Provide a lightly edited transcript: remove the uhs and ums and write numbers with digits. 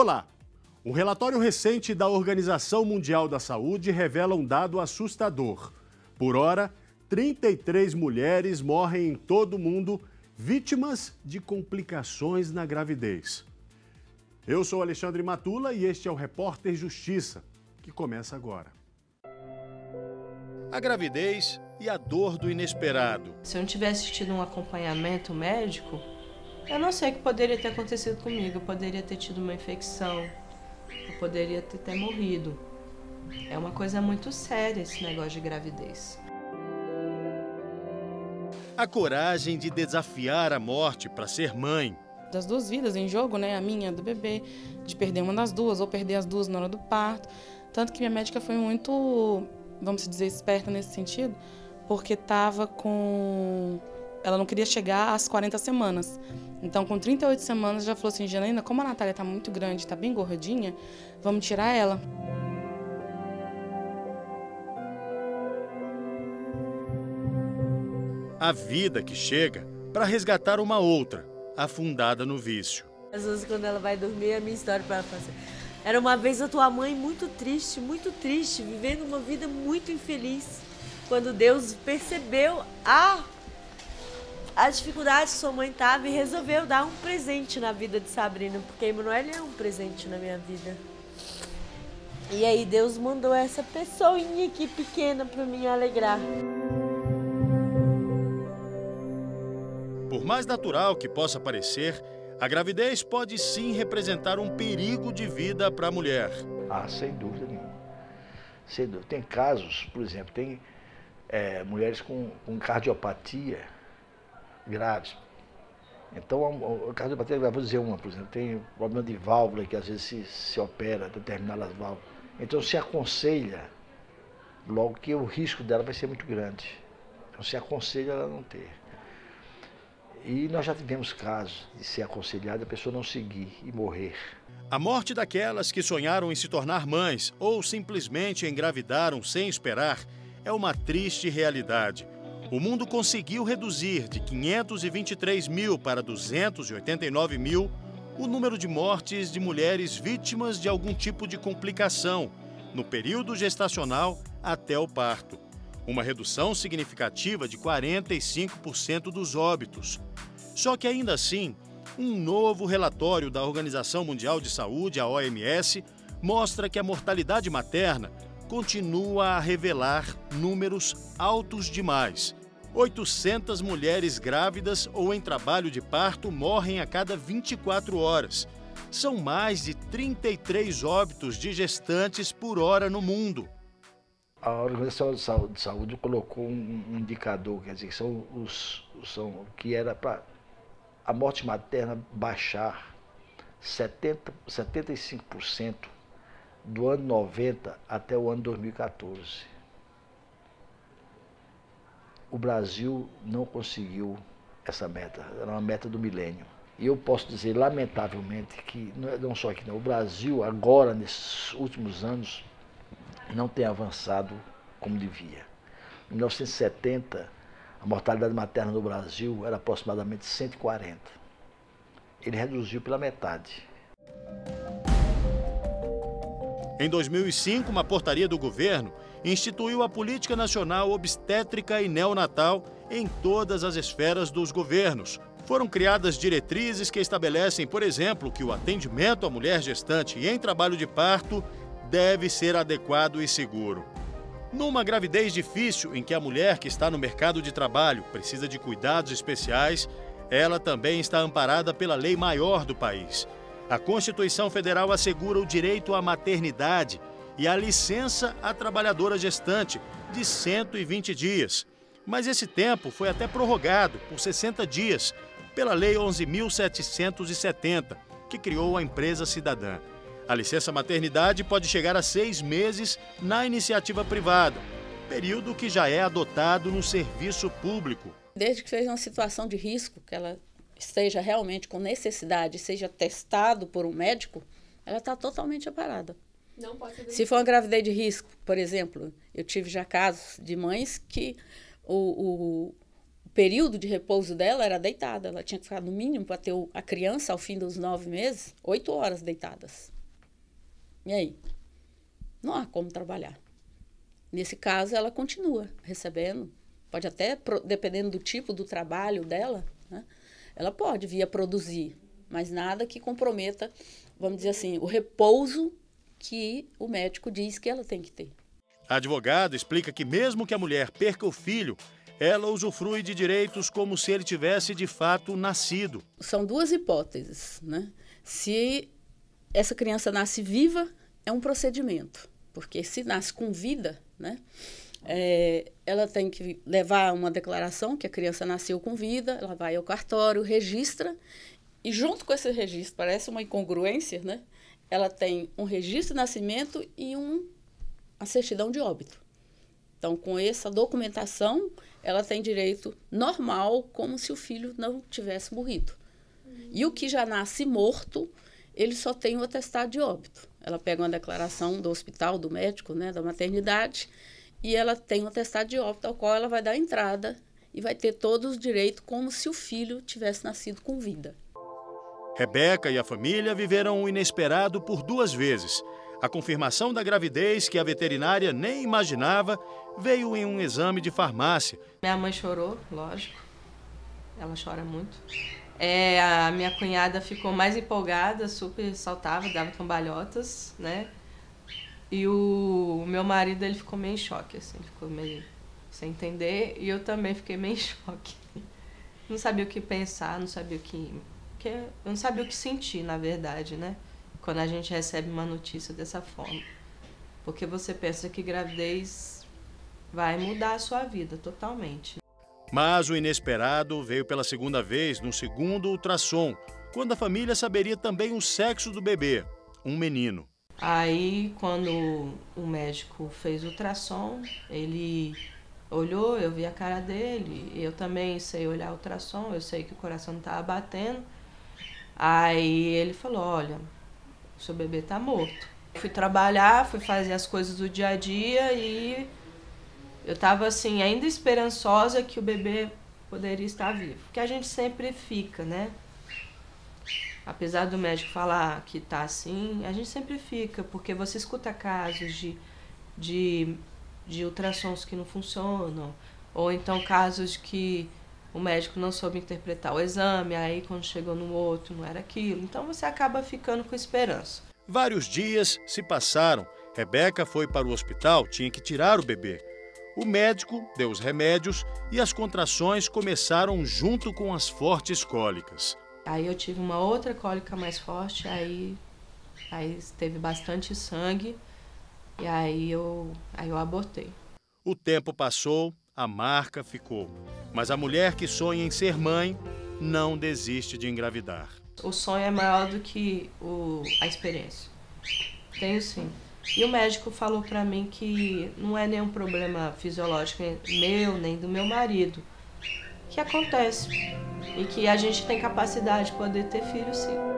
Olá! O relatório recente da Organização Mundial da Saúde revela um dado assustador. Por hora, 33 mulheres morrem em todo o mundo vítimas de complicações na gravidez. Eu sou Alexandre Matula e este é o Repórter Justiça, que começa agora. A gravidez e a dor do inesperado. Se eu não tivesse tido um acompanhamento médico, eu não sei o que poderia ter acontecido comigo. Eu poderia ter tido uma infecção, eu poderia ter até morrido. É uma coisa muito séria esse negócio de gravidez. A coragem de desafiar a morte para ser mãe. Das duas vidas em jogo, né? A minha, do bebê, de perder uma das duas ou perder as duas na hora do parto. Tanto que minha médica foi muito, vamos dizer, esperta nesse sentido, porque estava com... Ela não queria chegar às 40 semanas. Então, com 38 semanas, já falou assim, Janaína, como a Natália está muito grande, está bem gordinha, vamos tirar ela. A vida que chega para resgatar uma outra, afundada no vício. Às vezes, quando ela vai dormir, a minha história para ela fazer. Era uma vez a tua mãe muito triste, vivendo uma vida muito infeliz. Quando Deus percebeu a dificuldade que sua mãe estava e resolveu dar um presente na vida de Sabrina, porque Emanuel é um presente na minha vida. E aí Deus mandou essa pessoinha aqui pequena para me alegrar. Por mais natural que possa parecer, a gravidez pode sim representar um perigo de vida para a mulher. Ah, sem dúvida nenhuma. Sem dúvida. Tem casos, por exemplo, tem mulheres com cardiopatia graves. Então, a cardiopatia, vou dizer uma, por exemplo, tem problema de válvula que às vezes se opera, determinadas válvulas. Então, se aconselha logo que o risco dela vai ser muito grande. Então, se aconselha ela não ter. E nós já tivemos casos de ser aconselhada a pessoa não seguir e morrer. A morte daquelas que sonharam em se tornar mães ou simplesmente engravidaram sem esperar é uma triste realidade. O mundo conseguiu reduzir de 523 mil para 289 mil o número de mortes de mulheres vítimas de algum tipo de complicação no período gestacional até o parto. Uma redução significativa de 45% dos óbitos. Só que ainda assim, um novo relatório da Organização Mundial de Saúde, a OMS, mostra que a mortalidade materna continua a revelar números altos demais. 800 mulheres grávidas ou em trabalho de parto morrem a cada 24 horas. São mais de 33 óbitos de gestantes por hora no mundo. A Organização de Saúde colocou um indicador, quer dizer, que era para a morte materna baixar 75% do ano 90 até o ano 2014. O Brasil não conseguiu essa meta, era uma meta do milênio. E eu posso dizer, lamentavelmente, que não só aqui, não, o Brasil agora, nesses últimos anos, não tem avançado como devia. Em 1970, a mortalidade materna no Brasil era aproximadamente 140. Ele reduziu pela metade. Em 2005, uma portaria do governo instituiu a Política Nacional Obstétrica e Neonatal em todas as esferas dos governos. Foram criadas diretrizes que estabelecem, por exemplo, que o atendimento à mulher gestante e em trabalho de parto deve ser adequado e seguro. Numa gravidez difícil em que a mulher que está no mercado de trabalho precisa de cuidados especiais, ela também está amparada pela lei maior do país. A Constituição Federal assegura o direito à maternidade e à licença à trabalhadora gestante de 120 dias. Mas esse tempo foi até prorrogado por 60 dias pela Lei 11.770, que criou a empresa cidadã. A licença maternidade pode chegar a 6 meses na iniciativa privada, período que já é adotado no serviço público. Desde que seja uma situação de risco, que ela esteja realmente com necessidade, seja testado por um médico, ela está totalmente amparada. Não pode ser. Se for uma gravidez de risco, por exemplo, eu tive já casos de mães que o período de repouso dela era deitada. Ela tinha que ficar, no mínimo, para ter a criança, ao fim dos 9 meses, 8 horas deitadas. E aí? Não há como trabalhar. Nesse caso, ela continua recebendo. Pode até, dependendo do tipo do trabalho dela, né, ela pode vir a produzir, mas nada que comprometa, vamos dizer assim, o repouso que o médico diz que ela tem que ter. A advogada explica que mesmo que a mulher perca o filho, ela usufrui de direitos como se ele tivesse de fato nascido. São duas hipóteses, né? Se essa criança nasce viva, é um procedimento, porque se nasce com vida, né? Ela tem que levar uma declaração que a criança nasceu com vida, ela vai ao cartório, registra, e junto com esse registro, parece uma incongruência, né? Ela tem um registro de nascimento e a certidão de óbito. Então, com essa documentação, ela tem direito normal, como se o filho não tivesse morrido. E o que já nasce morto, ele só tem o atestado de óbito. Ela pega uma declaração do hospital, do médico, né, da maternidade, e ela tem um atestado de óbito ao qual ela vai dar entrada e vai ter todos os direitos como se o filho tivesse nascido com vida. Rebeca e a família viveram o inesperado por 2 vezes. A confirmação da gravidez, que a veterinária nem imaginava, veio em um exame de farmácia. Minha mãe chorou, lógico. Ela chora muito. A minha cunhada ficou mais empolgada, super saltava, dava cambalhotas, né? E o meu marido, ele ficou meio em choque, assim, ficou meio sem entender. E eu também fiquei meio em choque. Não sabia o que pensar, não sabia o que... Eu não sabia o que sentir, na verdade, né? Quando a gente recebe uma notícia dessa forma. Porque você pensa que gravidez vai mudar a sua vida totalmente. Mas o inesperado veio pela 2ª vez, no 2º ultrassom, quando a família saberia também o sexo do bebê, um menino. Aí, quando o médico fez o ultrassom, ele olhou, eu vi a cara dele, eu também sei olhar o ultrassom, eu sei que o coração não estava batendo. Aí ele falou, olha, o seu bebê está morto. Eu fui trabalhar, fui fazer as coisas do dia a dia e eu estava assim, ainda esperançosa que o bebê poderia estar vivo. Porque a gente sempre fica, né? Apesar do médico falar que tá assim, a gente sempre fica, porque você escuta casos de ultrassons que não funcionam, ou então casos que o médico não soube interpretar o exame, aí quando chegou no outro não era aquilo, então você acaba ficando com esperança. Vários dias se passaram, Rebeca foi para o hospital, tinha que tirar o bebê. O médico deu os remédios e as contrações começaram junto com as fortes cólicas. Aí eu tive uma outra cólica mais forte, aí teve bastante sangue e aí eu abortei. O tempo passou, a marca ficou. Mas a mulher que sonha em ser mãe não desiste de engravidar. O sonho é maior do que a experiência. Tenho sim. E o médico falou pra mim que não é nenhum problema fisiológico meu nem do meu marido. Que acontece. E que a gente tem capacidade de poder ter filhos, sim.